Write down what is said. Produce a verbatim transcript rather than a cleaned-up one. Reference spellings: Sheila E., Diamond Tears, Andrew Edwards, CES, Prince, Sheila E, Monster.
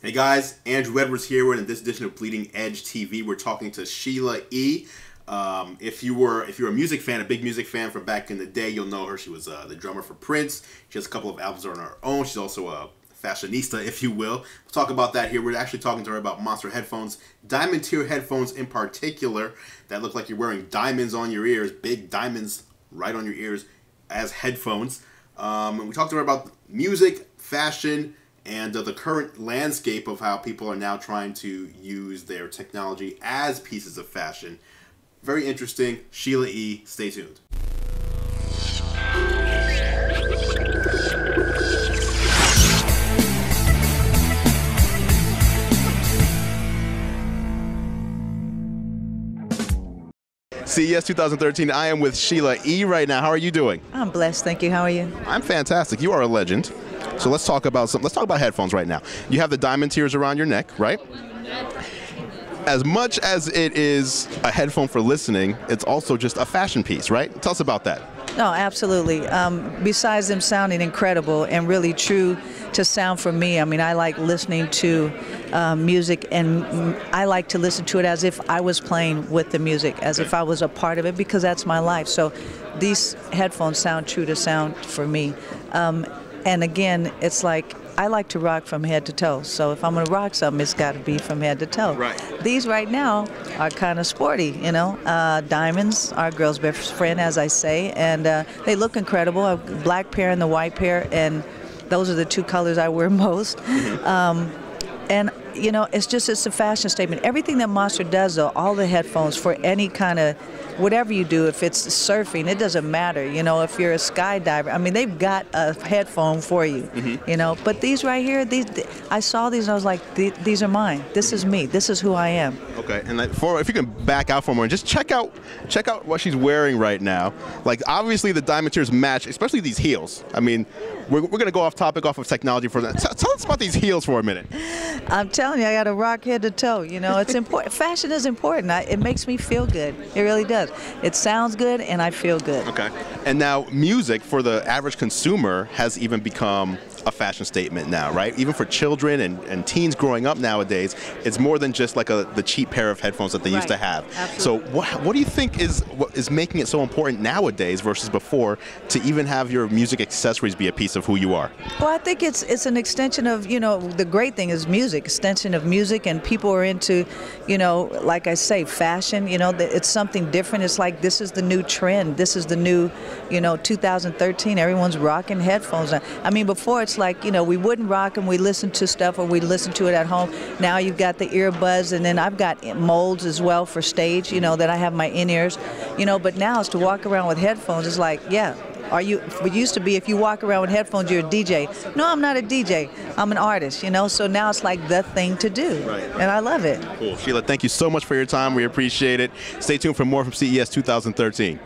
Hey guys, Andrew Edwards here. We're in this edition of Bleeding Edge T V. We're talking to Sheila E. Um, if you were, if you're a music fan, a big music fan from back in the day, you'll know her. She was uh, the drummer for Prince. She has a couple of albums on her own. She's also a fashionista, if you will. We'll talk about that here. We're actually talking to her about monster headphones, diamond tier headphones in particular, that look like you're wearing diamonds on your ears, big diamonds right on your ears as headphones. Um, and we talked to her about music, fashion, and uh, the current landscape of how people are now trying to use their technology as pieces of fashion. Very interesting. Sheila E. Stay tuned. C E S two thousand thirteen, I am with Sheila E. right now. How are you doing? I'm blessed, thank you. How are you? I'm fantastic. You are a legend. So let's talk about some. Let's talk about headphones right now. You have the diamond tiers around your neck, right? As much as it is a headphone for listening, it's also just a fashion piece, right? Tell us about that. No, absolutely. Um, besides them sounding incredible and really true to sound for me, I mean, I like listening to uh, music, and I like to listen to it as if I was playing with the music, as if I was a part of it, because that's my life. So these headphones sound true to sound for me. Um, And again, it's like, I like to rock from head to toe. So if I'm going to rock something, it's got to be from head to toe. Right. These right now are kind of sporty, you know. Uh, diamonds, our girl's best friend, as I say. And uh, they look incredible. A black pair and the white pair. And those are the two colors I wear most. Um, and, you know, it's just, it's a fashion statement. Everything that Monster does, though, all the headphones for any kind of, whatever you do, if it's surfing, it doesn't matter. You know, if you're a skydiver, I mean, they've got a headphone for you, mm-hmm. you know. But these right here, these, I saw these and I was like, these are mine. This is me. This is who I am. Okay, and like for, if you can back out for a moment, just check out check out what she's wearing right now. Like, obviously the diamond tiers match, especially these heels. I mean, we're, we're going to go off topic, off of technology for that. Tell us about these heels for a minute. I'm telling you, I got to rock head to toe. You know, it's important. Fashion is important. I, it makes me feel good. It really does. It sounds good and I feel good. Okay. And now music for the average consumer has even become a fashion statement now, right? Even for children and, and teens growing up nowadays, it's more than just like a, the cheap pair of headphones that they right. used to have. Absolutely. So what, what do you think is what is making it so important nowadays versus before to even have your music accessories be a piece of who you are? Well, I think it's it's an extension of, you know, the great thing is music, extension of music, and people are into, you know, like I say, fashion, you know, it's something different. It's like, this is the new trend. This is the new, you know, two thousand thirteen, everyone's rocking headphones. I mean, before it's like, you know, we wouldn't rock them, we listened to stuff or we listened to it at home. Now you've got the earbuds, and then I've got molds as well for stage, you know, that I have my in-ears, you know, but now it's to walk around with headphones. It's like, yeah, are you, it used to be if you walk around with headphones, you're a D J. No, I'm not a D J, I'm an artist, you know, so now it's like the thing to do, right. and I love it. Cool. Sheila, thank you so much for your time, we appreciate it. Stay tuned for more from C E S two thousand thirteen.